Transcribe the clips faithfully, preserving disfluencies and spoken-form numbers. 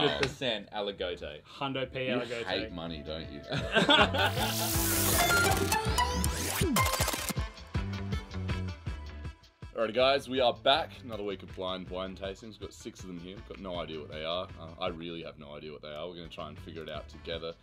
one hundred percent Aligoté. Hundo P Aligoté. You hate money, don't you? Alrighty guys, we are back. Another week of blind wine tastings. We've got six of them here. We've got no idea what they are. Uh, I really have no idea what they are. We're going to try and figure it out together.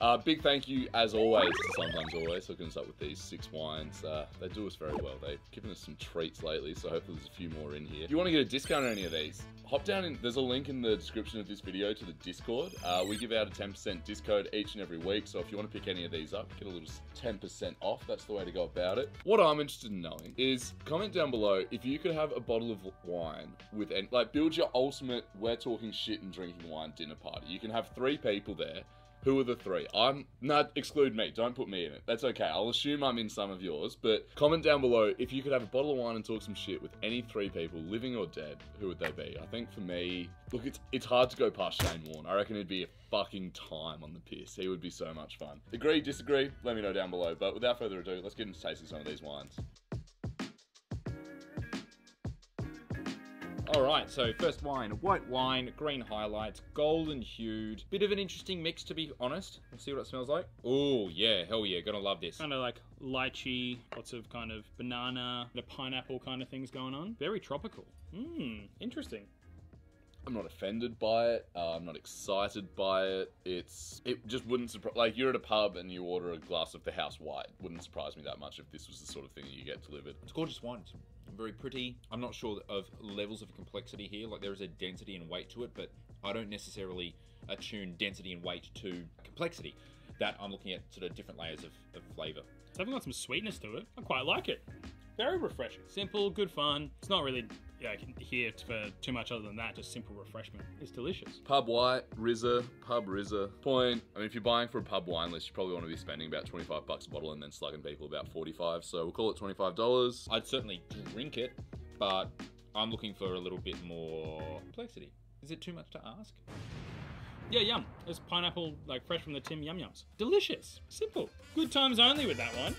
Uh, big thank you, as always, to Sometimes Always hooking us up with these six wines. Uh, they do us very well. They've given us some treats lately, so hopefully there's a few more in here. If you want to get a discount on any of these, hop down in, there's a link in the description of this video to the Discord. Uh, we give out a ten percent discount each and every week, so if you want to pick any of these up, get a little ten percent off. That's the way to go about it. What I'm interested in knowing is, comment down below if you could have a bottle of wine with, any, like, build your ultimate we're talking shit and drinking wine dinner party. You can have three people there. Who are the three? I'm... No, exclude me. Don't put me in it. That's okay. I'll assume I'm in some of yours, but comment down below if you could have a bottle of wine and talk some shit with any three people, living or dead, who would they be? I think for me... Look, it's it's hard to go past Shane Warne. I reckon it'd be a fucking time on the piss. He would be so much fun. Agree, disagree? Let me know down below. But without further ado, let's get into tasting some of these wines. Alright, so first wine, white wine, green highlights, golden hued. Bit of an interesting mix, to be honest. Let's see what it smells like. Oh, yeah, hell yeah, gonna love this. Kind of like lychee, lots of kind of banana, the pineapple kind of things going on. Very tropical. Mmm, interesting. I'm not offended by it. Uh, I'm not excited by it. It's it just wouldn't surprise. Like you're at a pub and you order a glass of the house white. Wouldn't surprise me that much if this was the sort of thing that you get delivered. It's gorgeous wine. It's very pretty. I'm not sure of levels of complexity here. Like there is a density and weight to it, but I don't necessarily attune density and weight to complexity. That I'm looking at sort of different layers of, of flavour. It's having got some sweetness to it. I quite like it. Very refreshing. Simple, good fun. It's not really yeah, here for too much other than that, just simple refreshment. It's delicious. Pub white, Rizza, pub Rizza. Point, I mean, if you're buying for a pub wine list, you probably want to be spending about twenty-five bucks a bottle and then slugging people about forty-five. So we'll call it twenty-five dollars. I'd certainly drink it, but I'm looking for a little bit more complexity. Is it too much to ask? Yeah, yum. It's pineapple, like fresh from the tin yum yums. Delicious, simple. Good times only with that one.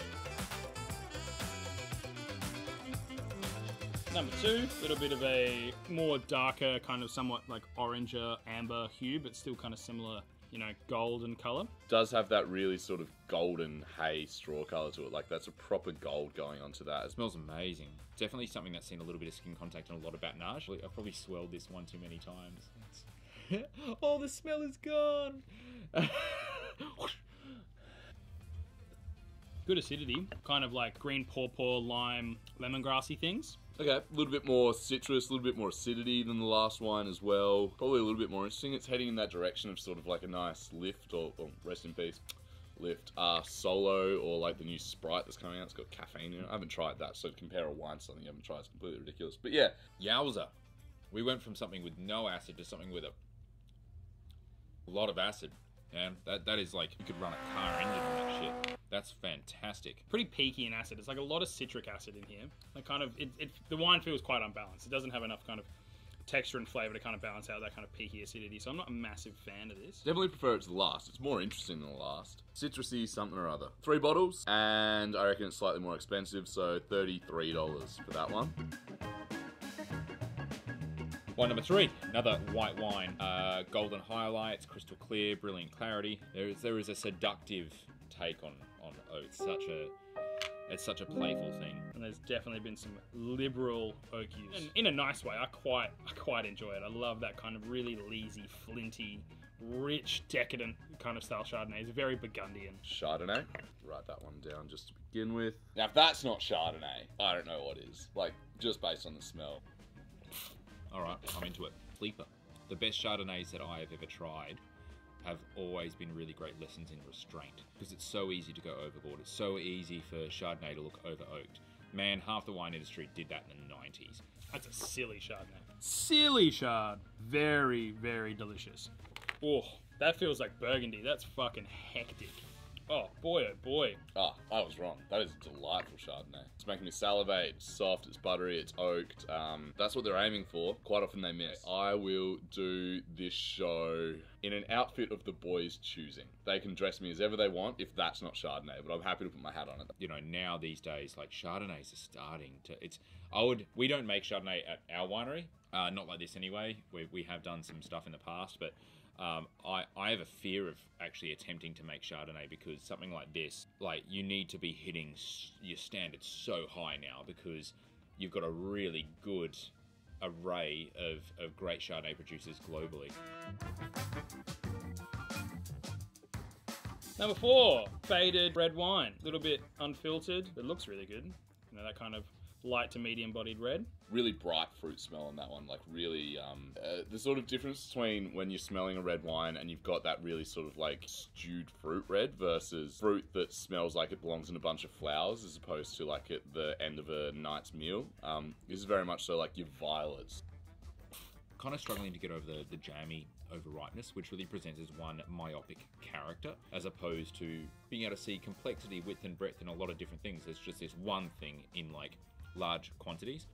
Number two, a little bit of a more darker, kind of somewhat like oranger, amber hue, but still kind of similar, you know, golden color. Does have that really sort of golden hay straw color to it. Like that's a proper gold going onto that. It smells amazing. Definitely something that's seen a little bit of skin contact and a lot of batonage. I've probably swelled this one too many times. It's... Oh, the smell is gone. Good acidity, kind of like green pawpaw, lime, lemongrassy things. Okay, a little bit more citrus, a little bit more acidity than the last wine as well. Probably a little bit more interesting. It's heading in that direction of sort of like a nice lift or, or rest in peace, lift uh, solo or like the new Sprite that's coming out. It's got caffeine in it. I haven't tried that, so to compare a wine to something you haven't tried is completely ridiculous. But yeah. Yowza. We went from something with no acid to something with a lot of acid. And that, that is like, you could run a car engine on that shit. That's fantastic. Pretty peaky in acid. It's like a lot of citric acid in here. Like kind of, it, it, the wine feels quite unbalanced. It doesn't have enough kind of texture and flavor to kind of balance out that kind of peaky acidity. So I'm not a massive fan of this. Definitely prefer it to the last. It's more interesting than the last. Citrusy something or other. Three bottles, and I reckon it's slightly more expensive. So thirty-three dollars for that one. Wine number three, another white wine. Uh, golden highlights, crystal clear, brilliant clarity. There is, there is a seductive take on on oats. Such a it's such a playful thing, and there's definitely been some liberal oak use, and in a nice way. I quite I quite enjoy it. I love that kind of really lazy, flinty, rich, decadent kind of style Chardonnay. It's very Burgundian. Chardonnay. Write that one down just to begin with. Now, if that's not Chardonnay, I don't know what is. Like just based on the smell. All right, I'm into it. Sleeper. The best Chardonnays that I have ever tried have always been really great lessons in restraint, because it's so easy to go overboard. It's so easy for Chardonnay to look over-oaked. Man, half the wine industry did that in the nineties. That's a silly Chardonnay. Silly Chard. Very, very delicious. Oh, that feels like Burgundy. That's fucking hectic. Oh, boy, oh, boy. Ah, I was wrong. That is a delightful Chardonnay. It's making me salivate. It's soft, it's buttery, it's oaked. Um, that's what they're aiming for. Quite often they miss. I will do this show in an outfit of the boys' choosing. They can dress me as ever they want if that's not Chardonnay, but I'm happy to put my hat on it. You know, now these days, like Chardonnays are starting to, it's, I would, we don't make Chardonnay at our winery. Uh, not like this anyway. We, we have done some stuff in the past, but um, I, I have a fear of actually attempting to make Chardonnay because something like this, like you need to be hitting your standards so high now because you've got a really good array of, of great Chardonnay producers globally. Number four, faded red wine. A little bit unfiltered, but it looks really good. You know, that kind of light to medium bodied red. Really bright fruit smell on that one, like really, um, uh, the sort of difference between when you're smelling a red wine and you've got that really sort of like stewed fruit red versus fruit that smells like it belongs in a bunch of flowers as opposed to like at the end of a night's meal. Um, this is very much so like your violets. Kind of struggling to get over the, the jammy overripeness, which really presents as one myopic character, as opposed to being able to see complexity, width and breadth in a lot of different things. There's just this one thing in like large quantities.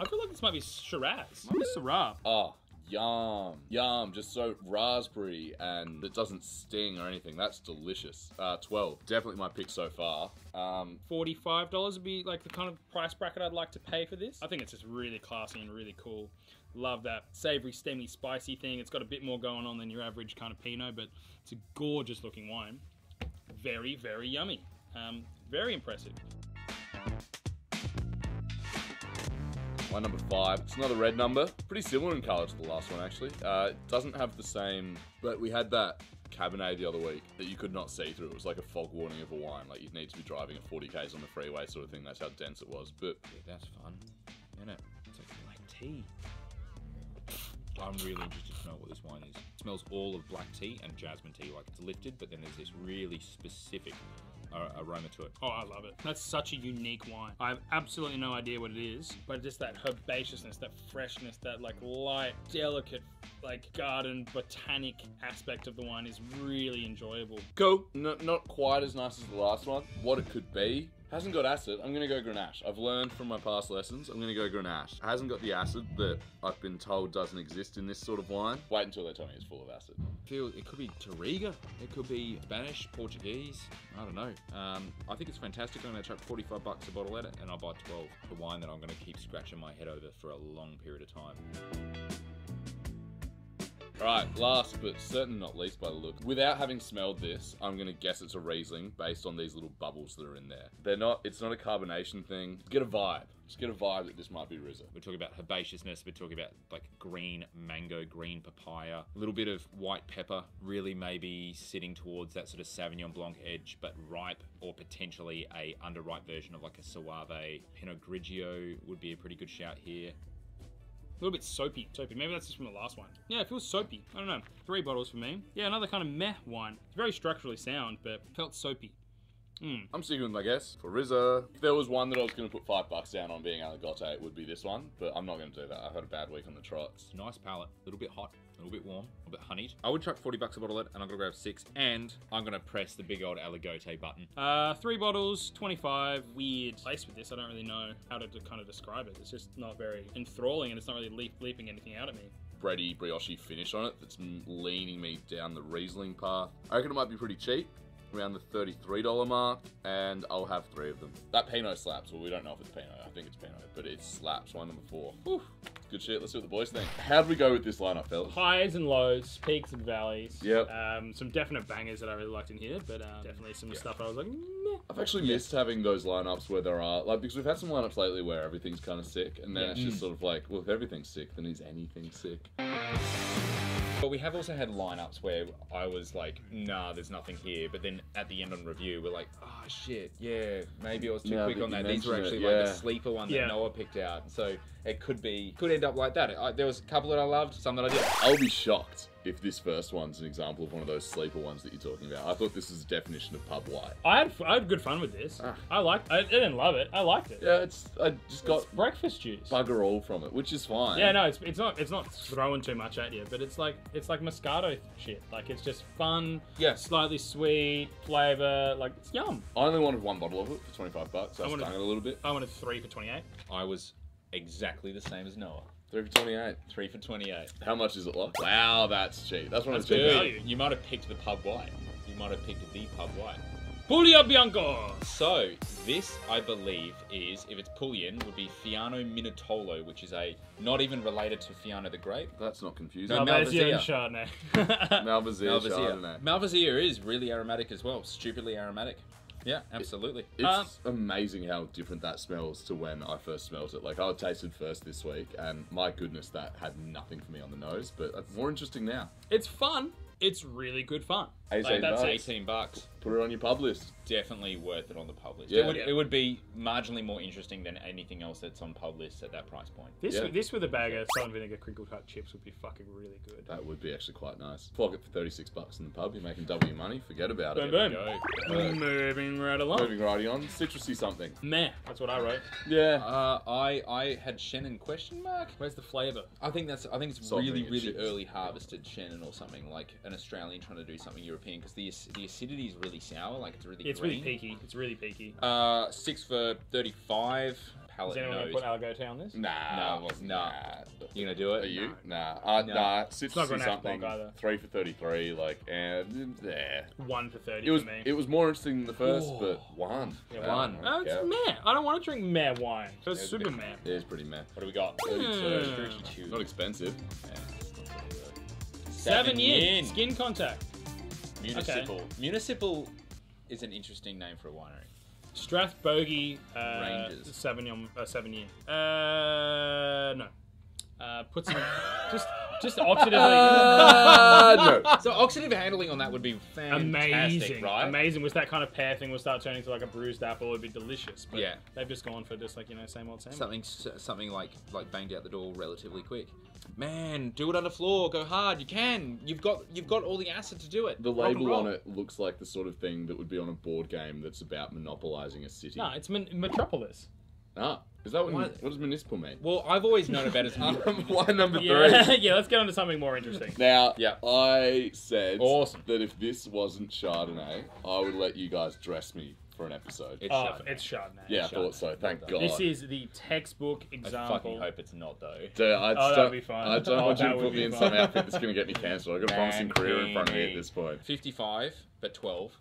I feel like this might be Shiraz. Might be Syrah. Oh, yum. Yum, just so raspberry and it doesn't sting or anything. That's delicious. Uh, twelve, definitely my pick so far. Um, forty-five dollars would be like the kind of price bracket I'd like to pay for this. I think it's just really classy and really cool. Love that savory, stemmy, spicy thing. It's got a bit more going on than your average kind of Pinot, but it's a gorgeous looking wine. Very, very yummy. Um, very impressive. My number five, it's another red number. Pretty similar in color to the last one actually. Uh, it doesn't have the same, but we had that Cabernet the other week that you could not see through. It was like a fog warning of a wine. Like you'd need to be driving at forty Ks on the freeway sort of thing. That's how dense it was, but. Yeah, that's fun, isn't it? It's like black tea. I'm really interested to know what this wine is. It smells all of black tea and jasmine tea, like it's lifted, but then there's this really specific aroma to it. Oh, I love it. That's such a unique wine. I have absolutely no idea what it is, but just that herbaceousness, that freshness, that like light, delicate, like garden botanic aspect of the wine is really enjoyable. Cool, no, not quite as nice as the last one. What it could be. Hasn't got acid, I'm gonna go Grenache. I've learned from my past lessons, I'm gonna go Grenache. Hasn't got the acid that I've been told doesn't exist in this sort of wine. Wait until they tell me it's full of acid. I feel it could be Tarriga, it could be Spanish, Portuguese, I don't know. Um, I think it's fantastic, I'm gonna chuck forty-five bucks a bottle at it and I'll buy twelve. The wine that I'm gonna keep scratching my head over for a long period of time. Alright, last but certainly not least by the look. Without having smelled this, I'm gonna guess it's a Riesling based on these little bubbles that are in there. They're not, it's not a carbonation thing. Get a vibe. Just get a vibe that this might be Rizza. We're talking about herbaceousness, we're talking about like green mango, green papaya, a little bit of white pepper, really maybe sitting towards that sort of Sauvignon Blanc edge, but ripe or potentially a underripe version of like a Suave. Pinot Grigio would be a pretty good shout here. A little bit soapy, soapy. Maybe that's just from the last one. Yeah, it feels soapy. I don't know. Three bottles for me. Yeah, another kind of meh wine. It's very structurally sound, but felt soapy. Mm. I'm sticking with my guess for Rizza. If there was one that I was going to put five bucks down on being Aligoté, it would be this one, but I'm not going to do that. I've had a bad week on the trots. Nice palate, a little bit hot, a little bit warm, a bit honeyed. I would chuck forty bucks a bottle at, and I'm going to grab six, and I'm going to press the big old Aligoté button. Uh, three bottles, twenty-five. Weird place with this. I don't really know how to kind of describe it. It's just not very enthralling, and it's not really leap leaping anything out at me. Bready, brioche finish on it that's leaning me down the Riesling path. I reckon it might be pretty cheap. Around the thirty-three dollar mark, and I'll have three of them. That Pinot slaps. Well, we don't know if it's Pinot. I think it's Pinot, but it slaps. Wine number four. Whew. Good shit. Let's see what the boys think. How'd we go with this lineup, fellas? Highs and lows, peaks and valleys. Yep. Um, some definite bangers that I really liked in here, but um, definitely some yeah. stuff I was like, meh. I've actually missed having those lineups where there are, like, because we've had some lineups lately where everything's kind of sick, and then yeah. it's just sort of like, well, if everything's sick, then is anything sick? But we have also had lineups where I was like, nah, there's nothing here. But then at the end on review, we're like, oh shit, yeah, maybe I was too no, quick on that. These were actually it, yeah. like the sleeper ones yeah. that Noah picked out. So it could be, could end up like that. I, there was a couple that I loved, some that I didn't. I'll be shocked if this first one's an example of one of those sleeper ones that you're talking about. I thought this was a definition of pub white. I had, I had good fun with this. Ah. I liked I, I didn't love it. I liked it. Yeah, it's, I just got it's breakfast juice. Bugger all from it, which is fine. Yeah, no, it's, it's not it's not throwing too much at you, but it's like, it's like Moscato shit. Like, it's just fun, yeah. slightly sweet, flavor, like, it's yum. I only wanted one bottle of it for twenty-five bucks. So I, I wanted, stung it a little bit. I wanted three for twenty-eight. I was exactly the same as Noah. Three for twenty-eight. Three for twenty-eight. How much is it like? Wow, that's cheap. That's one of the cheap value. You might have picked the pub white. You might have picked the pub white. Puglia Bianco! So, this, I believe, is, if it's Puglian, would be Fiano Minutolo, which is a, not even related to Fiano the grape. That's not confusing. No, Malvasia and Chardonnay. Malvasia, Chardonnay. Malvasia is really aromatic as well, stupidly aromatic. Yeah, absolutely. It, it's um, amazing how different that smells to when I first smelled it. Like, I tasted first this week, and my goodness, that had nothing for me on the nose, but it's more interesting now. It's fun. It's really good fun. Like, that's eighteen bucks. Put it on your pub list. Definitely worth it on the pub list. Yeah. It, would, it would be marginally more interesting than anything else that's on pub lists at that price point. This, yeah. this with a bag of salt and vinegar crinkle cut chips would be fucking really good. That would be actually quite nice. Flog it for thirty-six bucks in the pub. You're making double your money. Forget about boom, it. Boom, boom. Uh, moving right along. Moving right on. Citrusy something. Meh. That's what I wrote. Yeah. Uh, I I had Shannon question mark. Where's the flavour? I think that's. I think it's salt really really chips. early harvested Shannon or something, like an Australian trying to do something European, because the the acidity is really sour, like it's really it's green. really peaky. It's really peaky. Uh, six for thirty-five. Palette Is anyone knows. gonna put Aligoté on this? Nah, no, nah. You gonna do it? Are you? Nah, nah. Uh, no. nah. Six for something. Three for thirty-three. Like, and there. Yeah. One for thirty. It was. For me. It was more interesting than the first, oh. but one. Yeah, one. Oh, it's meh. I don't want to drink meh wine. So it's super meh. It is pretty meh. What do we got? Thirty-two. Thirty-two. Not expensive. Yeah. Seven yen. Skin contact. Municipal. Okay. Municipal is an interesting name for a winery. Strathbogie uh, Rangers. Sauvignon, uh, seven year. Uh, no. Uh, put some just just oxidative. Uh, no. So oxidative handling on that would be fantastic, amazing, right? Amazing. Was that kind of pear thing? Will start turning to like a bruised apple. It'd be delicious. But yeah. They've just gone for just like you know same old same. Something old. something like like banged out the door relatively quick. Man, do it on the floor. Go hard. You can. You've got you've got all the acid to do it. The rock label on it looks like the sort of thing that would be on a board game that's about monopolizing a city. No, it's Metropolis. Ah. Is that what, what does municipal mean? Well, I've always known about it as line number yeah. three. Yeah, let's get on to something more interesting. Now, yeah. I said awesome. that if this wasn't Chardonnay, I would let you guys dress me for an episode. It's, oh, Chardonnay. it's Chardonnay. Yeah, it's I Chardonnay. thought so. Thank well God. This is the textbook example. I fucking hope it's not, though. Dude, I oh, that'd be fine. I don't oh, want you to put me in fun. some outfit that's going to get me cancelled. I've got a promising career in front of me at this point. fifty-five, but twelve,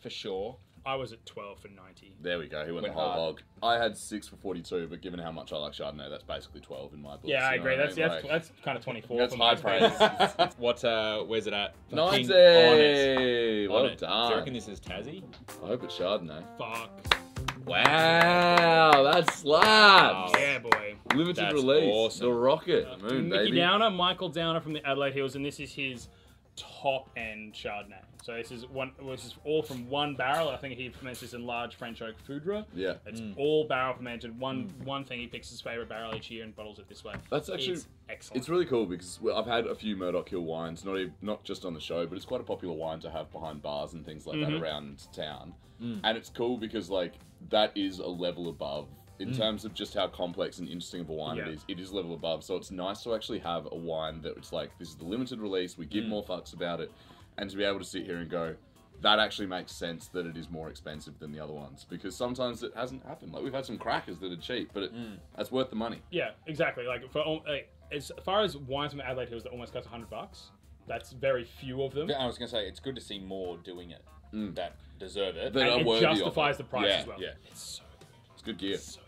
for sure. I was at twelve for ninety. There we go. He went the whole hog. I had six for forty-two, but given how much I like Chardonnay, that's basically twelve in my book. Yeah, I agree. That's I mean? that's, like, that's kind of twenty-four. That's high praise. What? Uh, where's it at? Ninety. Honest. Well Honest. done. Do you reckon this is Tassie? I hope it's Chardonnay. Fuck. Wow, that slaps. Oh, yeah, boy. Limited that's release. Awesome. The Rocket. Uh, Moon, Mickey baby. Downer, Michael Downer from the Adelaide Hills, and this is his top end Chardonnay. So this is one, which is all from one barrel. I think he ferments this in large French oak foudre. Yeah, it's mm. all barrel fermented. One mm. one thing he picks his favorite barrel each year and bottles it this way. That's actually it's excellent. It's really cool because I've had a few Murdoch Hill wines, not even, not just on the show, but it's quite a popular wine to have behind bars and things like mm-hmm. that around town. Mm. And it's cool because like that is a level above. In mm. terms of just how complex and interesting of a wine yeah. it is, it is level above. So it's nice to actually have a wine that it's like, this is the limited release, we give mm. more fucks about it, and to be able to sit here and go, that actually makes sense that it is more expensive than the other ones, because sometimes it hasn't happened. Like, we've had some crackers that are cheap, but it, mm. that's worth the money. Yeah, exactly. Like, for like, as far as wines from Adelaide Hills that almost cost a hundred bucks, that's very few of them. I was going to say, it's good to see more doing it mm. that deserve it. That and it justifies the price yeah, as well. Yeah. It's so good. It's good gear. It's so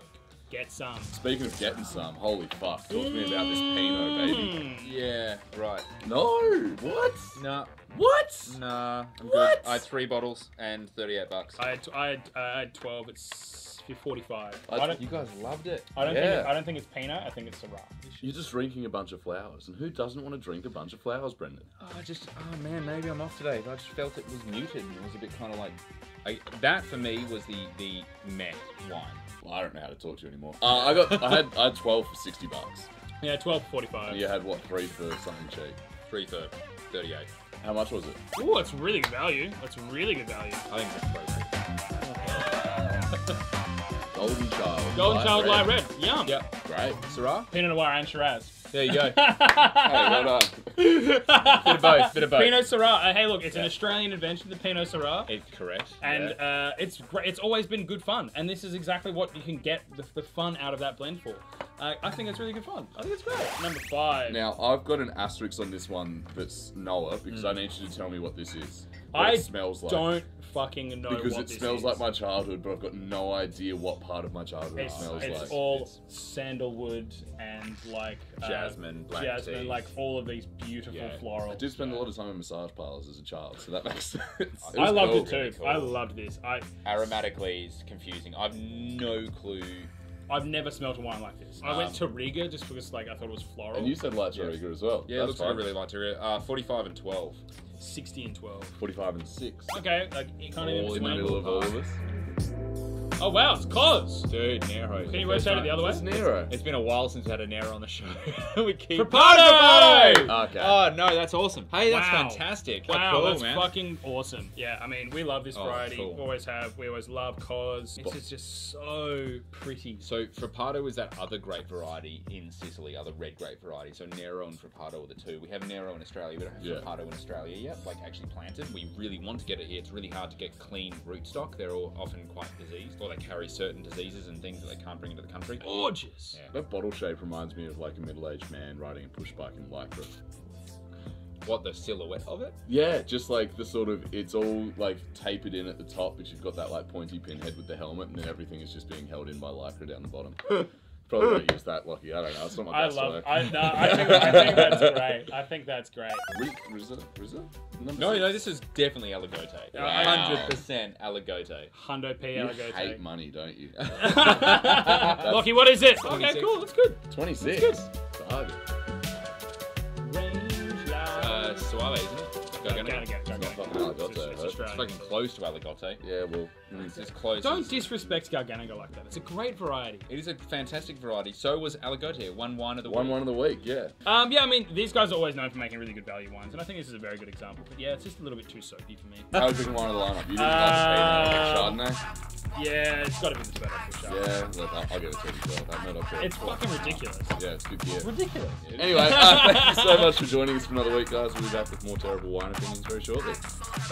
Get some. Speaking of getting some, holy fuck, talk to me about this Pinot, baby. Yeah, right. No, what? Nah. What? Nah, I'm what? good. I had three bottles and thirty-eight bucks. I had, I had, I had twelve, it's forty-five. I I you guys loved it. I don't, yeah. think it, I don't think it's Pinot, I think it's Syrah. You're just drinking a bunch of flowers, and who doesn't want to drink a bunch of flowers, Brendan? Oh, I just, oh man, maybe I'm off today. I just felt it was muted, and it was a bit kind of like, I, that for me was the, the meh wine. Well, I don't know how to talk to you anymore. Uh, I got, I had, I had twelve for sixty bucks. Yeah, twelve for forty-five. And you had what, three for something cheap? Three for thirty-eight. How much was it? Oh, that's really good value. That's really good value. I think that's crazy. Golden Child. Golden Child Light Red. Red. Yum. Yep. Great. Syrah. Pinot Noir and Shiraz. There you go. Hey, well done. Bit of both, bit of both. Pinot Syrah. Uh, hey, look, it's yeah. an Australian invention, the Pinot Syrah. It's correct. And yeah. uh, it's great. It's always been good fun. And this is exactly what you can get the, the fun out of that blend for. Uh, I think it's really good fun. I think it's great. Number five. Now, I've got an asterisk on this one that's Noah, because mm. I need you to tell me what this is. I it smells like. don't fucking know because what this is. Because it smells like my childhood, but I've got no idea what part of my childhood it's, it smells it's like. It's all it's... sandalwood and like... Uh, jasmine, black Jasmine, tea. like all of these beautiful yeah. florals. I did spend yeah. a lot of time in massage parlors as a child, so that makes sense. I cool. loved it too. Really cool. I loved this. I... Aromatically is confusing. I've no clue. I've never smelled a wine like this. I um, went to Riga just because like I thought it was floral. And you said light yes. Riga as well. Yeah, That's it looks like I really liked Riga. Uh, forty-five and twelve. sixty and twelve. forty-five and six. Okay, like you can't all even in the middle of all of us. Oh wow, it's C O S! Dude, Nero. Can you rotate it the other way? It's Nero. It's been a while since we had a Nero on the show. we keep... Frappato! Okay. Oh no, that's awesome. Hey, that's wow. fantastic. Wow, cool, that's man. fucking awesome. Yeah, I mean, we love this oh, variety. Cool. Always have. We always love C O S. This is just so pretty. So Frappato is that other grape variety in Sicily, other red grape variety. So Nero and Frappato are the two. We have Nero in Australia. We don't have yeah. Frappato in Australia yet, like actually planted. We really want to get it here. It's really hard to get clean rootstock. They're all often quite diseased. They carry certain diseases and things that they can't bring into the country. Gorgeous! Yeah. That bottle shape reminds me of like a middle-aged man riding a push bike in Lycra. What, the silhouette of it? Yeah, just like the sort of, it's all like tapered in at the top, but you've got that like pointy pinhead with the helmet, and then everything is just being held in by Lycra down the bottom. Probably don't use that, Lockie. I don't know. It's not my best I love work. I, no, I, think, I think that's great. I think that's great. Re, Rizzo, Rizzo? No, six. no, this is definitely Aligoté. Wow. one hundred percent Aligoté. Hundo P Aligoté. You hate money, don't you? Lockie, what is this? twenty-six. Okay, cool. That's good. twenty-six. That's good. Bargain. Uh, Suave, isn't it? Garganega. Garganega. Garganega. It's, it's, it's, it's fucking close to Aligoté. Yeah, well, it's, it's close. Don't disrespect Garganega like that. It's a great variety. It is a fantastic variety. So was Aligoté, one wine of the week. One wine of the week, yeah. Um, yeah, I mean, these guys are always known for making really good value wines, and I think this is a very good example. But yeah, it's just a little bit too soapy for me. How would you pick wine of the lineup? You didn't uh, like Chardonnay? Yeah, it's got to be the best. Yeah, look, I'll, I'll give it to you. Well. Not it's before. fucking ridiculous. Yeah, it's good gear. It's ridiculous. Anyway, uh, thank you so much for joining us for another week, guys. We'll be back with more terrible wine opinions very shortly.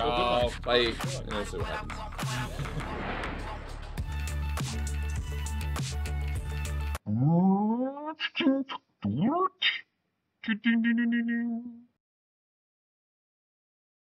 Oh, bye. And we'll see what happens.